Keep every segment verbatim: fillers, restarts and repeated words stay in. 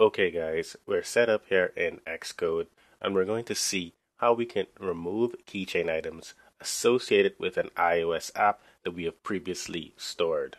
Okay guys, we're set up here in Xcode and we're going to see how we can remove keychain items associated with an iOS app that we have previously stored.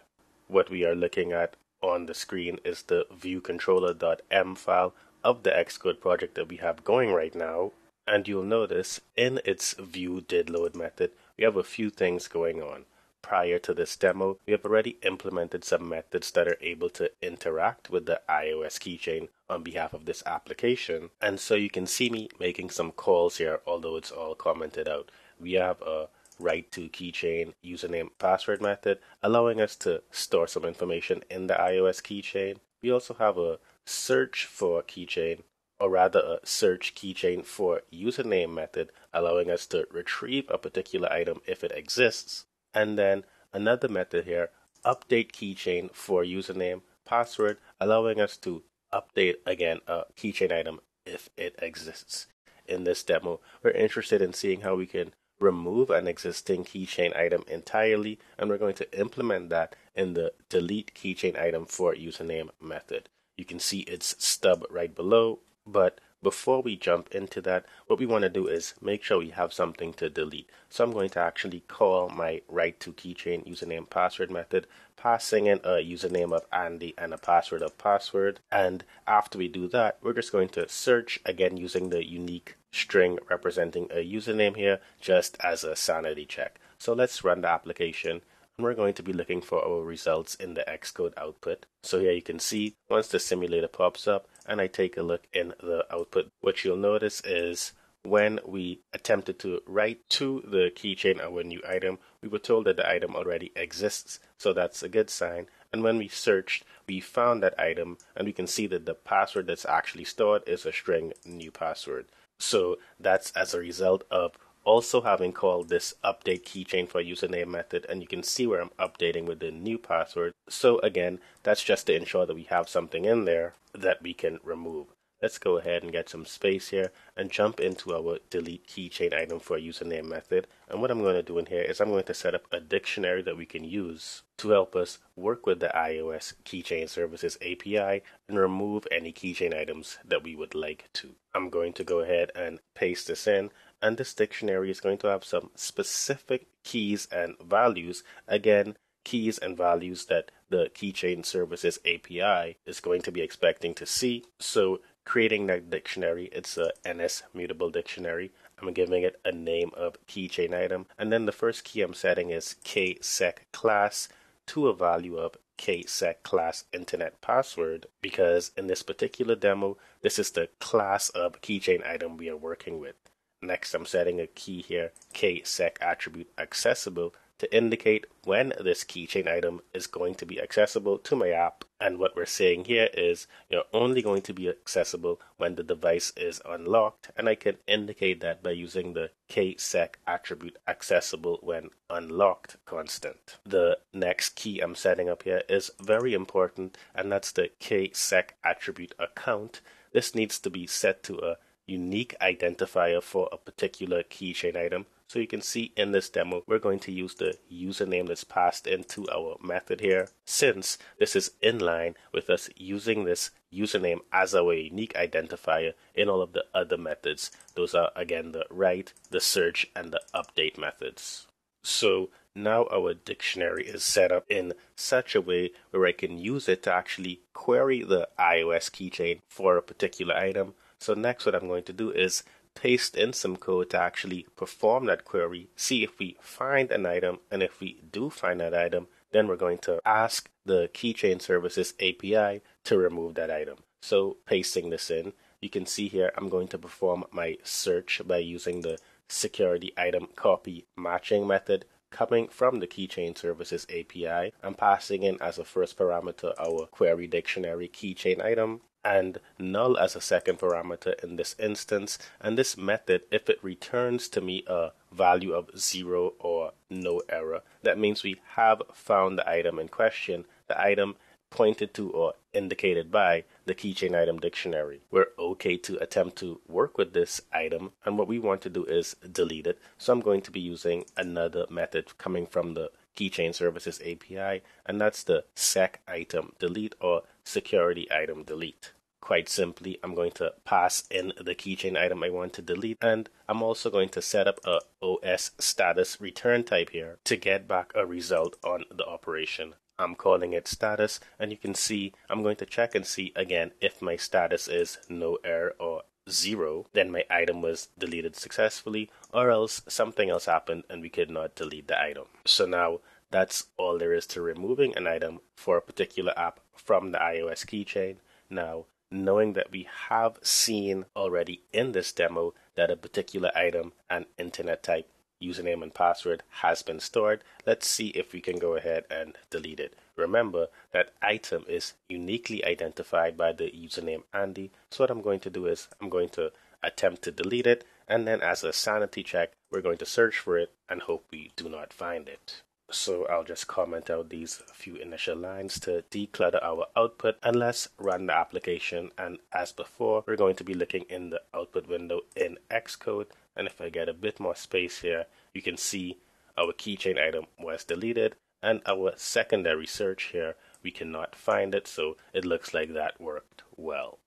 What we are looking at on the screen is the view controller dot m file of the Xcode project that we have going right now, and you'll notice in its viewDidLoad method we have a few things going on. Prior to this demo, we have already implemented some methods that are able to interact with the iOS keychain on behalf of this application, and so you can see me making some calls here, although it's all commented out. We have a write to keychain username password method allowing us to store some information in the iOS keychain. We also have a search for keychain, or rather a search keychain for username method allowing us to retrieve a particular item if it exists. And then another method here, update keychain for username password, allowing us to update again a keychain item if it exists. In this demo, we're interested in seeing how we can remove an existing keychain item entirely, and we're going to implement that in the delete keychain item for username method. You can see its stub right below, but before we jump into that, what we want to do is make sure we have something to delete. So I'm going to actually call my write to keychain username password method, passing in a username of Andy and a password of password. And after we do that, we're just going to search again using the unique string representing a username here, just as a sanity check. So let's run the application. We're going to be looking for our results in the Xcode output. So here you can see once the simulator pops up and I take a look in the output, what you'll notice is when we attempted to write to the keychain our new item, we were told that the item already exists, so that's a good sign. And when we searched, we found that item, and we can see that the password that's actually stored is a string new password. So that's as a result of also having called this update keychain for username method, and you can see where I'm updating with the new password. So again, that's just to ensure that we have something in there that we can remove. Let's go ahead and get some space here and jump into our delete keychain item for username method. And what I'm going to do in here is I'm going to set up a dictionary that we can use to help us work with the iOS keychain services A P I and remove any keychain items that we would like to. I'm going to go ahead and paste this in. And this dictionary is going to have some specific keys and values, again, keys and values that the Keychain Services A P I is going to be expecting to see. So creating that dictionary, it's a N S Mutable Dictionary. I'm giving it a name of keychain item. And then the first key I'm setting is kSecClass to a value of kSecClassInternetPassword, because in this particular demo, this is the class of keychain item we are working with. Next, I'm setting a key here, kSecAttributeAccessible, to indicate when this keychain item is going to be accessible to my app. And what we're saying here is you're only going to be accessible when the device is unlocked, and I can indicate that by using the kSecAttributeAccessibleWhenUnlocked constant. The next key I'm setting up here is very important, and that's the kSecAttributeAccount. This needs to be set to a unique identifier for a particular keychain item. So you can see in this demo, we're going to use the username that's passed into our method here, since this is in line with us using this username as our unique identifier in all of the other methods. Those are, again, the write, the search, and the update methods. So now our dictionary is set up in such a way where I can use it to actually query the iOS keychain for a particular item. So next, what I'm going to do is paste in some code to actually perform that query, see if we find an item, and if we do find that item, then we're going to ask the Keychain Services A P I to remove that item. So pasting this in, you can see here I'm going to perform my search by using the security item copy matching method coming from the Keychain Services A P I. I'm passing in as a first parameter our query dictionary keychain item, and null as a second parameter in this instance. And this method, if it returns to me a value of zero or no error, that means we have found the item in question, the item pointed to or indicated by the keychain item dictionary. We're okay to attempt to work with this item, and what we want to do is delete it. So I'm going to be using another method coming from the Keychain Services A P I, and that's the SecItemDelete or security item delete. Quite simply, I'm going to pass in the keychain item I want to delete, and I'm also going to set up a O S status return type here to get back a result on the operation. I'm calling it status, and you can see I'm going to check and see again if my status is no error or zero, then my item was deleted successfully, or else something else happened and we could not delete the item. So now that's all there is to removing an item for a particular app from the iOS keychain. Now, knowing that we have seen already in this demo that a particular item and internet type, username and password has been stored, let's see if we can go ahead and delete it. Remember that item is uniquely identified by the username Andy, so what I'm going to do is I'm going to attempt to delete it, and then as a sanity check, we're going to search for it and hope we do not find it. So I'll just comment out these few initial lines to declutter our output, and let's run the application. And as before, we're going to be looking in the output window in Xcode, and if I get a bit more space here, you can see our keychain item was deleted, and our secondary search here, we cannot find it, so it looks like that worked well.